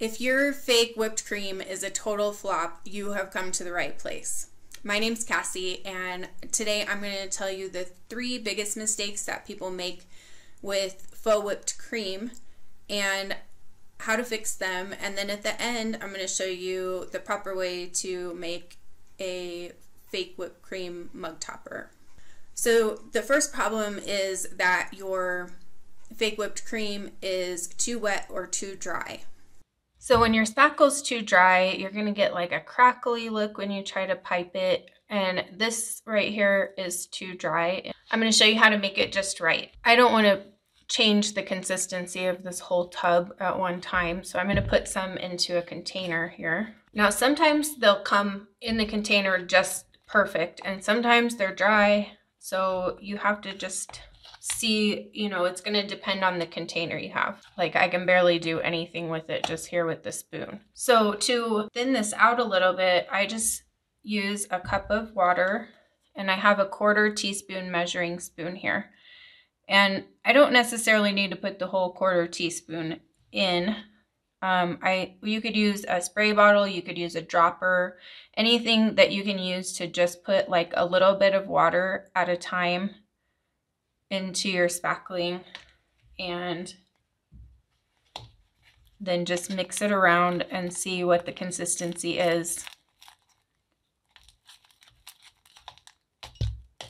If your fake whipped cream is a total flop, you have come to the right place. My name's Cassie, and today I'm going to tell you the 3 biggest mistakes that people make with faux whipped cream and how to fix them, and then at the end I'm going to show you the proper way to make a fake whipped cream mug topper. So the first problem is that your fake whipped cream is too wet or too dry. So when your spackle's too dry, you're going to get like a crackly look when you try to pipe it, and this right here is too dry. I'm going to show you how to make it just right. I don't want to change the consistency of this whole tub at one time, so I'm going to put some into a container here. Now sometimes they'll come in the container just perfect, and sometimes they're dry, so you have to just see, you know, it's going to depend on the container you have. Like, I can barely do anything with it just here with the spoon. So to thin this out a little bit, I just use a cup of water, and I have a 1/4 teaspoon measuring spoon here. And I don't necessarily need to put the whole 1/4 teaspoon in. You could use a spray bottle, you could use a dropper, anything that you can use to just put like a little bit of water at a time into your spackling, and then just mix it around and see what the consistency is.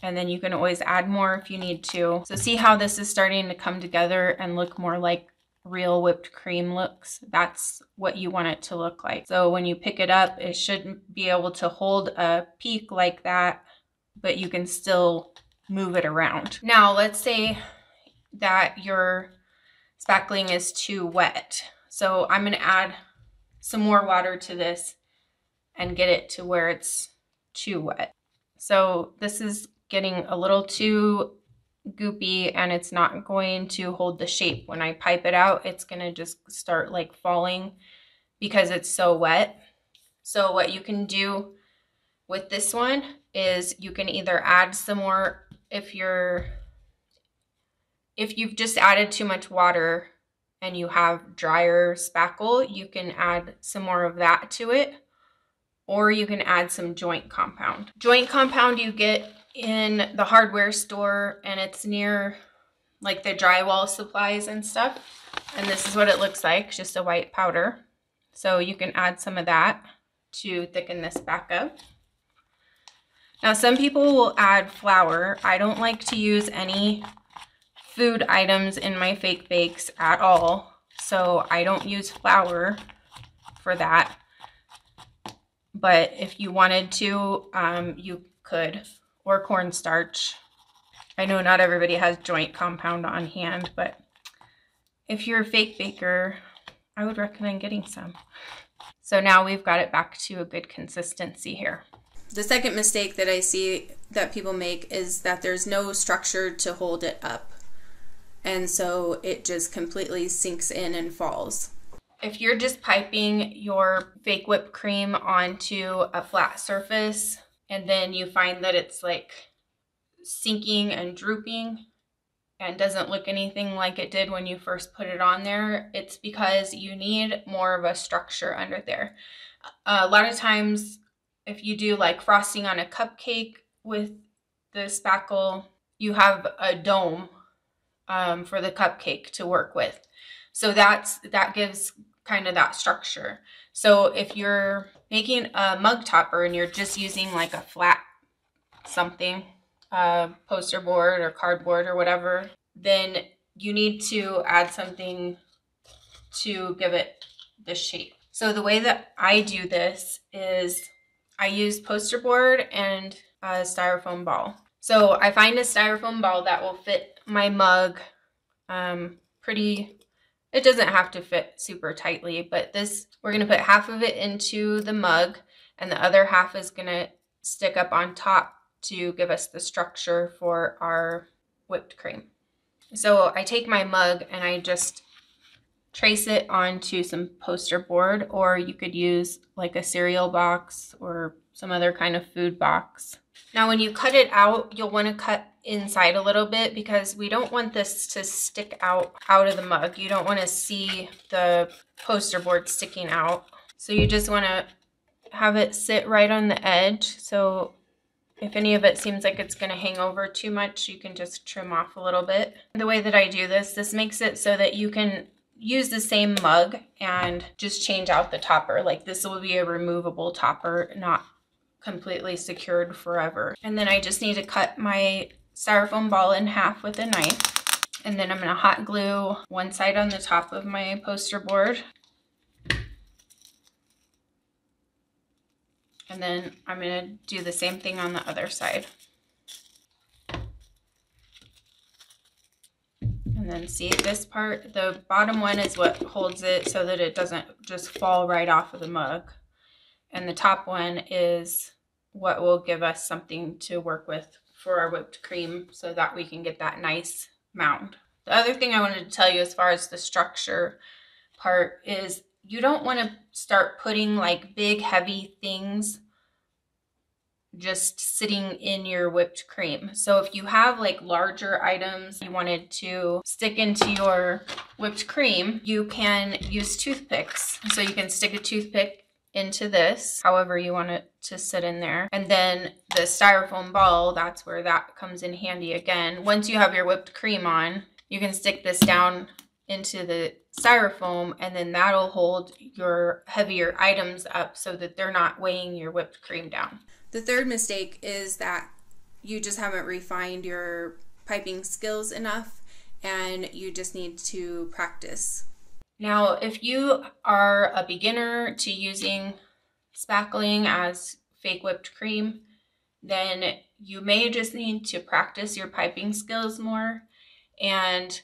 And then you can always add more if you need to. So see how this is starting to come together and look more like real whipped cream looks? That's what you want it to look like. So when you pick it up, it shouldn't be able to hold a peak like that, but you can still move it around. Now let's say that your spackling is too wet. So I'm going to add some more water to this and get it to where it's too wet. So this is getting a little too goopy, and it's not going to hold the shape. When I pipe it out, it's going to just start like falling because it's so wet. So what you can do with this one is you can either add some more. If you've just added too much water and you have drier spackle, you can add some more of that to it, or you can add some joint compound. Joint compound you get in the hardware store, and it's near like the drywall supplies and stuff. And this is what it looks like, just a white powder. So you can add some of that to thicken this back up. Now some people will add flour. I don't like to use any food items in my fake bakes at all, so I don't use flour for that. But if you wanted to, you could, or cornstarch. I know not everybody has joint compound on hand, but if you're a fake baker, I would recommend getting some. So now we've got it back to a good consistency here. The second mistake that I see that people make is that there's no structure to hold it up, and so it just completely sinks in and falls. If you're just piping your fake whipped cream onto a flat surface and then you find that it's like sinking and drooping and doesn't look anything like it did when you first put it on there, it's because you need more of a structure under there. A lot of times, if you do like frosting on a cupcake with the spackle, you have a dome for the cupcake to work with. So that gives kind of that structure. So if you're making a mug topper and you're just using like a flat something, poster board or cardboard or whatever, then you need to add something to give it the shape. So the way that I do this is I use poster board and a Styrofoam ball. So I find a Styrofoam ball that will fit my mug it doesn't have to fit super tightly, but this, we're gonna put half of it into the mug and the other half is gonna stick up on top to give us the structure for our whipped cream. So I take my mug and I just trace it onto some poster board, or you could use like a cereal box or some other kind of food box. Now when you cut it out, you'll want to cut inside a little bit because we don't want this to stick out of the mug. You don't want to see the poster board sticking out. So you just want to have it sit right on the edge. So if any of it seems like it's going to hang over too much, you can just trim off a little bit. The way that I do this, this makes it so that you can use the same mug and just change out the topper. Like this will be a removable topper, not completely secured forever. And then I just need to cut my styrofoam ball in half with a knife. And then I'm going to hot glue one side on the top of my poster board. And then I'm going to do the same thing on the other side. And then see this part, the bottom one is what holds it so that it doesn't just fall right off of the mug. And the top one is what will give us something to work with for our whipped cream so that we can get that nice mound. The other thing I wanted to tell you as far as the structure part is you don't want to start putting like big heavy things just sitting in your whipped cream. So if you have like larger items you wanted to stick into your whipped cream, you can use toothpicks. So you can stick a toothpick into this, however you want it to sit in there. And then the styrofoam ball, that's where that comes in handy again. Once you have your whipped cream on, you can stick this down into the styrofoam, and then that'll hold your heavier items up so that they're not weighing your whipped cream down. The third mistake is that you just haven't refined your piping skills enough and you just need to practice. Now, if you are a beginner to using spackling as fake whipped cream, then you may just need to practice your piping skills more. And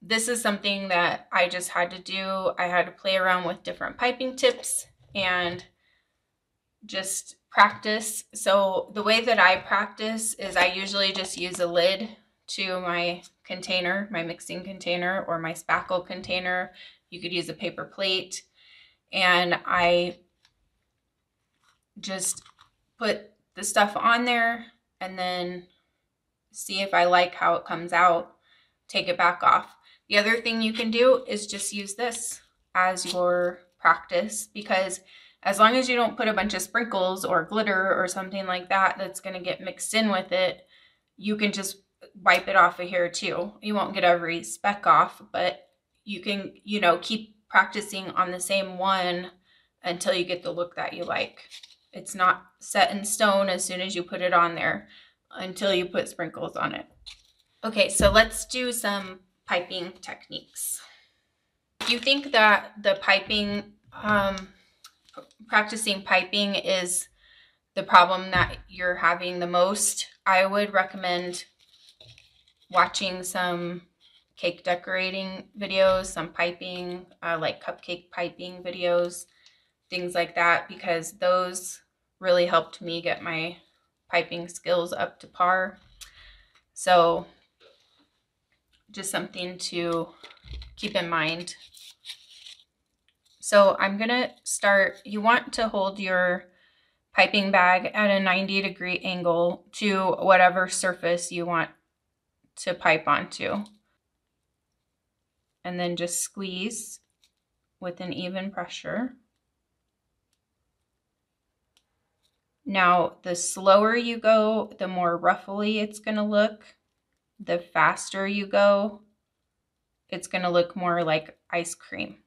this is something that I just had to do. I had to play around with different piping tips and just practice. So the way that I practice is I usually just use a lid to my container, my mixing container or my spackle container. You could use a paper plate, and I just put the stuff on there and then see if I like how it comes out, take it back off. The other thing you can do is just use this as your practice, because as long as you don't put a bunch of sprinkles or glitter or something like that that's going to get mixed in with it, you can just wipe it off of here too. You won't get every speck off, but you can, you know, keep practicing on the same one until you get the look that you like. It's not set in stone as soon as you put it on there until you put sprinkles on it. Okay, so let's do some piping techniques. If you think that the piping, practicing piping is the problem that you're having the most, I would recommend watching some cake decorating videos, some piping, like cupcake piping videos, things like that, because those really helped me get my piping skills up to par. So just something to keep in mind. So I'm going to start, you want to hold your piping bag at a 90-degree angle to whatever surface you want to pipe onto. And then just squeeze with an even pressure. Now, the slower you go, the more ruffly it's going to look. The faster you go, it's going to look more like ice cream.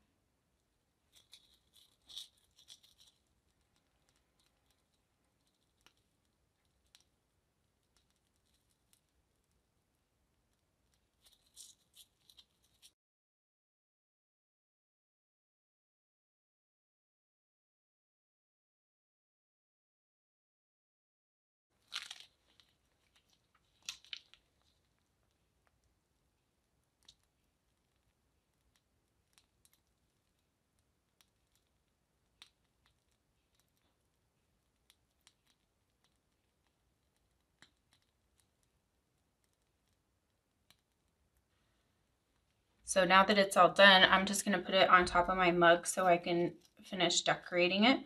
So now that it's all done, I'm just going to put it on top of my mug so I can finish decorating it.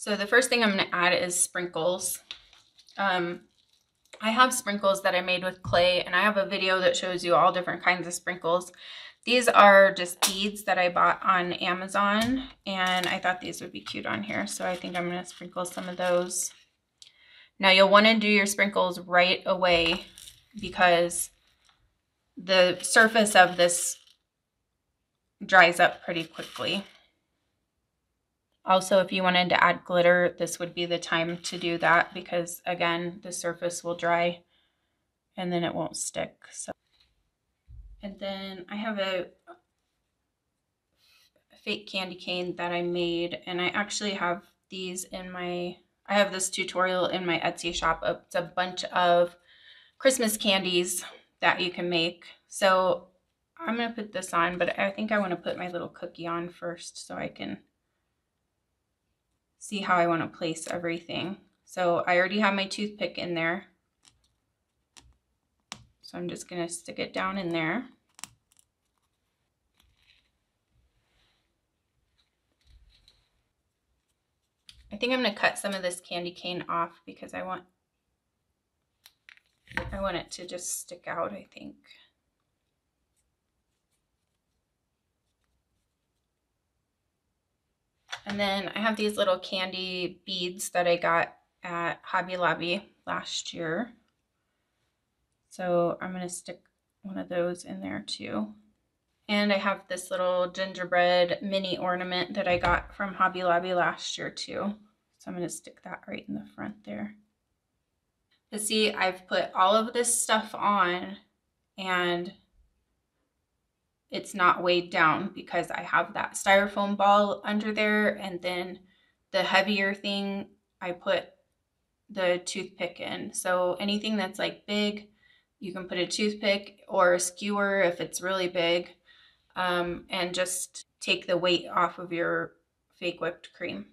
So the first thing I'm going to add is sprinkles. I have sprinkles that I made with clay, and I have a video that shows you all different kinds of sprinkles. These are just beads that I bought on Amazon, and I thought these would be cute on here, so I think I'm going to sprinkle some of those. Now you'll want to do your sprinkles right away because the surface of this dries up pretty quickly. Also, if you wanted to add glitter, this would be the time to do that because, again, the surface will dry and then it won't stick. So. And then I have a fake candy cane that I made, and I actually have these in my, I have this tutorial in my Etsy shop. It's a bunch of Christmas candies that you can make. So I'm going to put this on, but I think I want to put my little cookie on first so I can see how I want to place everything. So I already have my toothpick in there. So I'm just going to stick it down in there. I think I'm going to cut some of this candy cane off because I want it to just stick out, I think. And then I have these little candy beads that I got at Hobby Lobby last year. So I'm going to stick one of those in there too. And I have this little gingerbread mini ornament that I got from Hobby Lobby last year too. So I'm going to stick that right in the front there. But see, I've put all of this stuff on and it's not weighed down because I have that styrofoam ball under there, and then the heavier thing I put the toothpick in. So anything that's like big, you can put a toothpick or a skewer if it's really big, and just take the weight off of your fake whipped cream.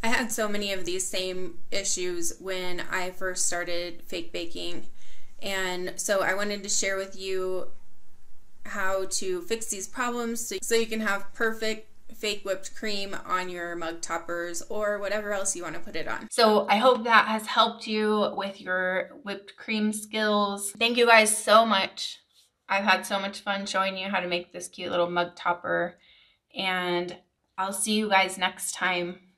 I had so many of these same issues when I first started fake baking, and so I wanted to share with you how to fix these problems so you can have perfect fake whipped cream on your mug toppers or whatever else you want to put it on. So I hope that has helped you with your whipped cream skills. Thank you guys so much. I've had so much fun showing you how to make this cute little mug topper, and I'll see you guys next time.